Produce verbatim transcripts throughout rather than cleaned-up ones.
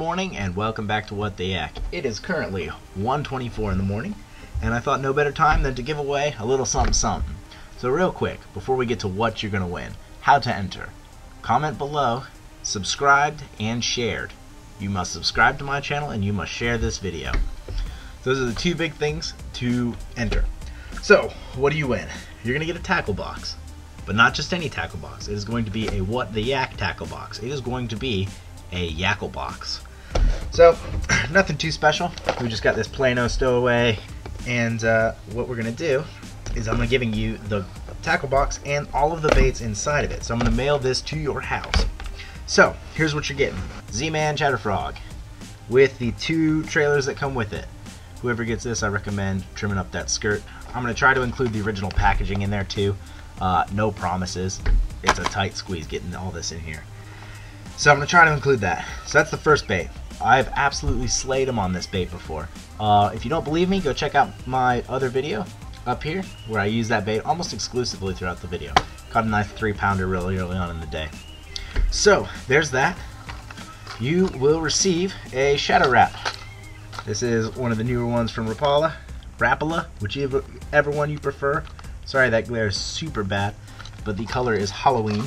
morning and welcome back to What the Yak. It is currently one twenty-four in the morning, and I thought no better time than to give away a little something something. So real quick, before we get to what you're going to win, how to enter. Comment below, subscribed, and shared. You must subscribe to my channel and you must share this video. Those are the two big things to enter. So, what do you win? You're going to get a tackle box. But not just any tackle box. It is going to be a What the Yak tackle box. It is going to be a Yackle box. So, nothing too special. We just got this Plano stowaway, and uh, what we're going to do is I'm giving you the tackle box and all of the baits inside of it. So I'm going to mail this to your house. So, here's what you're getting. Z-Man Chatterfrog with the two trailers that come with it. Whoever gets this, I recommend trimming up that skirt. I'm going to try to include the original packaging in there too. Uh, no promises. It's a tight squeeze getting all this in here. So I'm going to try to include that. So that's the first bait. I've absolutely slayed them on this bait before. Uh, if you don't believe me, go check out my other video up here where I use that bait almost exclusively throughout the video. Caught a nice three pounder really early on in the day. So there's that. You will receive a shadow wrap. This is one of the newer ones from Rapala. Rapala, whichever ever one you prefer. Sorry, that glare is super bad, but the color is Halloween.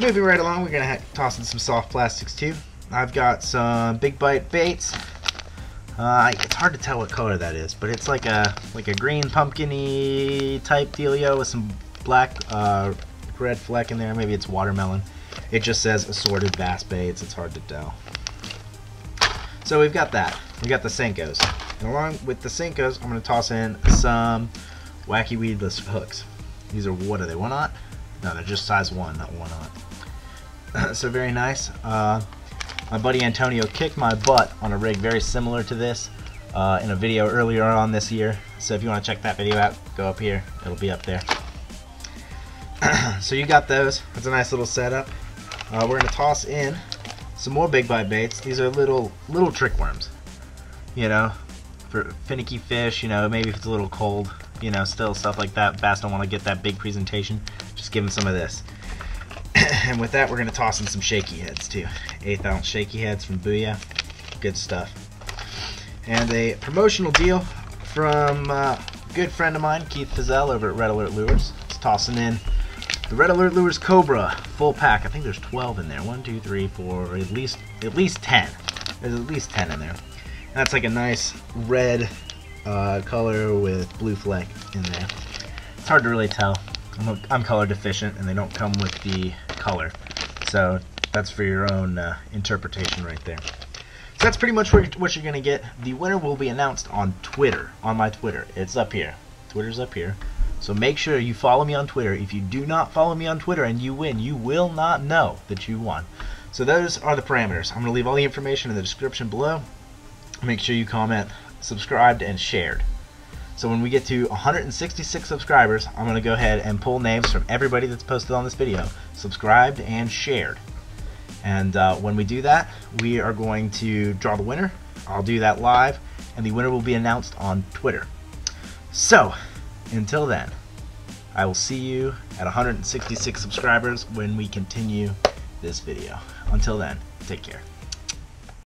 Moving right along, we're going to toss in some soft plastics too. I've got some Big Bite Baits. Uh, it's hard to tell what color that is, but it's like a like a green pumpkin-y type dealio with some black uh, red fleck in there. Maybe it's watermelon. It just says assorted bass baits. It's hard to tell. So we've got that. We've got the Senkos. And along with the Senkos, I'm going to toss in some wacky weedless hooks. These are, what are they, one aught? No, they're just size one, not one aught. So very nice. Uh, my buddy Antonio kicked my butt on a rig very similar to this uh, in a video earlier on this year. So if you want to check that video out, go up here. It'll be up there. So you got those. That's a nice little setup. Uh, we're going to toss in some more Big Bite Baits. These are little little trick worms. You know, for finicky fish, you know, maybe if it's a little cold. You know, still stuff like that. Bass don't want to get that big presentation. Just give them some of this. And with that, we're going to toss in some shaky heads too. Eighth ounce shaky heads from Booyah. Good stuff. And a promotional deal from uh, a good friend of mine, Keith Fazell over at Red Alert Lures. It's tossing in the Red Alert Lures Cobra full pack. I think there's twelve in there. One, two, three, four, or at least at least ten. There's at least ten in there. And that's like a nice red Uh, color with blue fleck in there. It's hard to really tell. I'm, a, I'm color deficient and they don't come with the color. So that's for your own uh, interpretation right there. So that's pretty much what, what you're going to get. The winner will be announced on Twitter, on my Twitter. It's up here. Twitter's up here. So make sure you follow me on Twitter. If you do not follow me on Twitter and you win, you will not know that you won. So those are the parameters. I'm going to leave all the information in the description below. Make sure you comment, subscribed, and shared. So when we get to one hundred sixty-six subscribers, I'm going to go ahead and pull names from everybody that's posted on this video, subscribed and shared. And uh, when we do that, we are going to draw the winner. I'll do that live, and the winner will be announced on Twitter. So until then, I will see you at one hundred sixty-six subscribers when we continue this video. Until then, take care.